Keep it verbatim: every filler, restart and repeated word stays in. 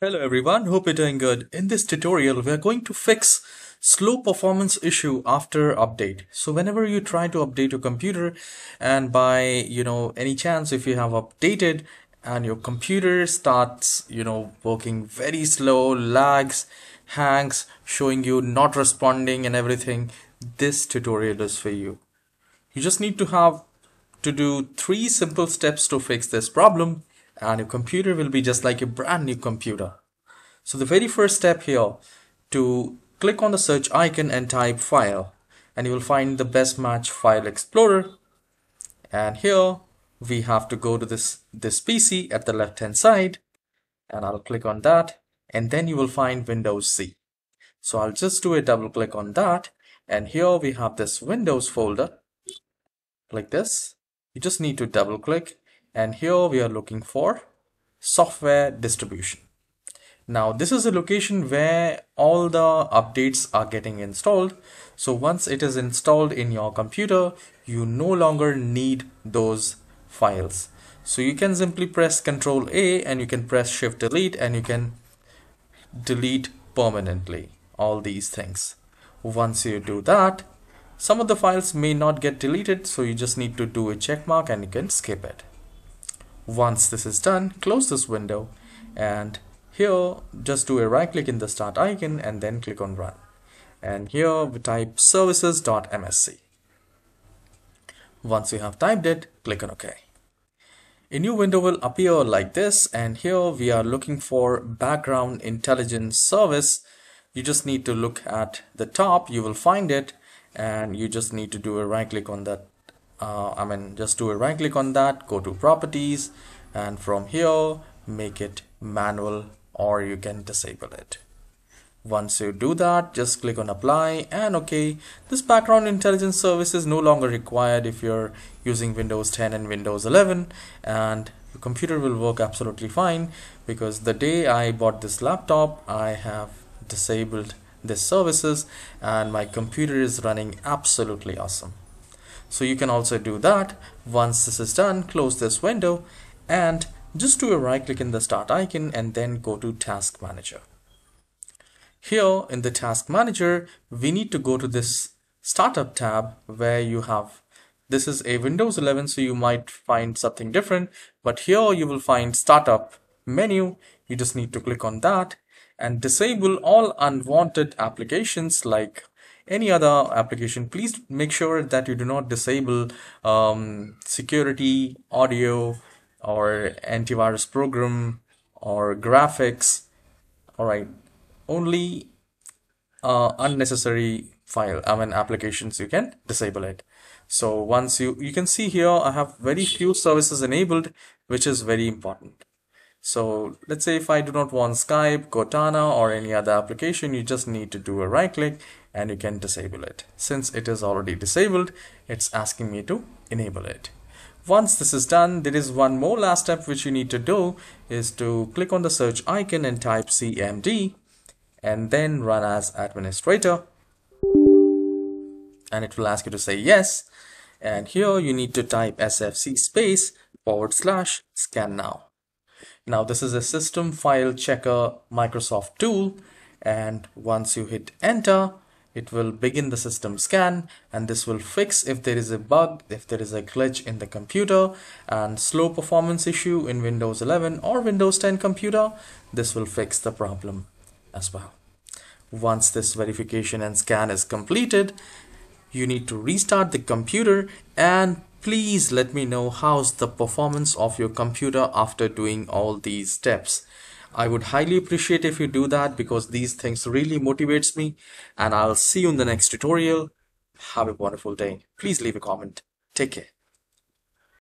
Hello everyone, hope you're doing good. In this tutorial, we're going to fix slow performance issue after update. So whenever you try to update your computer and by, you know, any chance if you have updated and your computer starts, you know, working very slow, lags, hangs, showing you not responding and everything, this tutorial is for you. You just need to have to do three simple steps to fix this problem. And your computer will be just like a brand new computer. So the very first step here, to click on the search icon and type file, and you will find the best match file explorer. And here we have to go to this this P C at the left hand side, and I'll click on that, and then you will find Windows C. So I'll just do a double click on that, and here we have this Windows folder like this. You just need to double click. And here we are looking for software distribution. Now this is a location where all the updates are getting installed. So once it is installed in your computer, you no longer need those files. So you can simply press Control A and you can press Shift Delete and you can delete permanently all these things. Once you do that, some of the files may not get deleted. So you just need to do a check mark and you can skip it. Once this is done, close this window and here just do a right click in the start icon and then click on run. And here we type services.msc. Once you have typed it, click on OK. A new window will appear like this, and here we are looking for background intelligence service. You just need to look at the top, you will find it, and you just need to do a right click on that. Uh, I mean, just do a right click on that, go to properties, and from here make it manual or you can disable it. Once you do that, just click on apply and okay, this background intelligence service is no longer required if you're using Windows ten and Windows eleven, and your computer will work absolutely fine, because the day I bought this laptop I have disabled these services and my computer is running absolutely awesome. So you can also do that. Once this is done, close this window and just do a right click in the start icon and then go to Task Manager. Here in the Task Manager, we need to go to this Startup tab where you have, this is a Windows eleven, so you might find something different, but here you will find Startup menu. You just need to click on that and disable all unwanted applications like any other application. Please make sure that you do not disable um, security, audio, or antivirus program, or graphics. All right, only uh, unnecessary file, I mean applications, you can disable it. So once you, you can see here, I have very few services enabled, which is very important. So let's say if I do not want Skype, Cortana, or any other application, you just need to do a right click and you can disable it. Since it is already disabled, it's asking me to enable it. Once this is done, there is one more last step which you need to do, is to click on the search icon and type C M D and then run as administrator, and it will ask you to say yes, and here you need to type S F C space forward slash scan now. Now this is a system file checker Microsoft tool, and once you hit enter, it will begin the system scan, and this will fix if there is a bug, if there is a glitch in the computer and slow performance issue in Windows eleven or Windows ten computer. This will fix the problem as well. Once this verification and scan is completed, you need to restart the computer, and please let me know how's the performance of your computer after doing all these steps. I would highly appreciate if you do that, because these things really motivates me, and I'll see you in the next tutorial. Have a wonderful day. Please leave a comment. Take care.